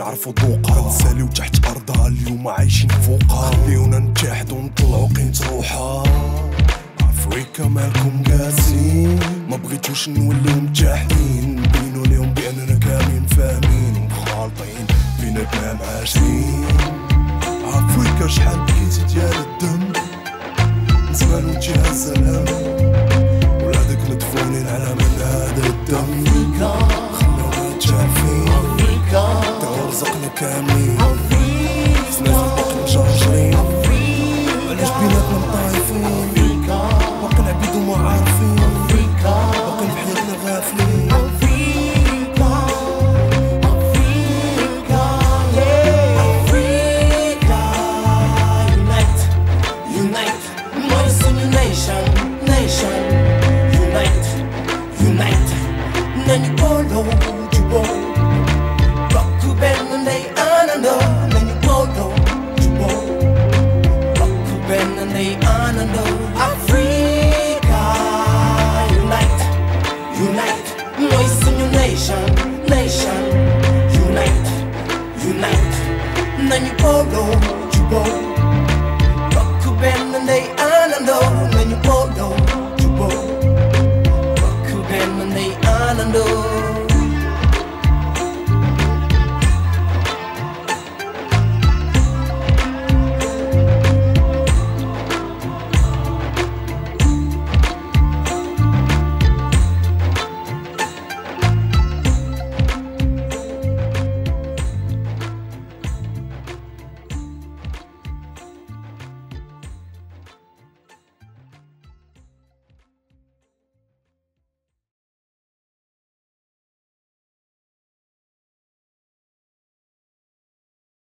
عارفين وقنا بيدو ما عارفين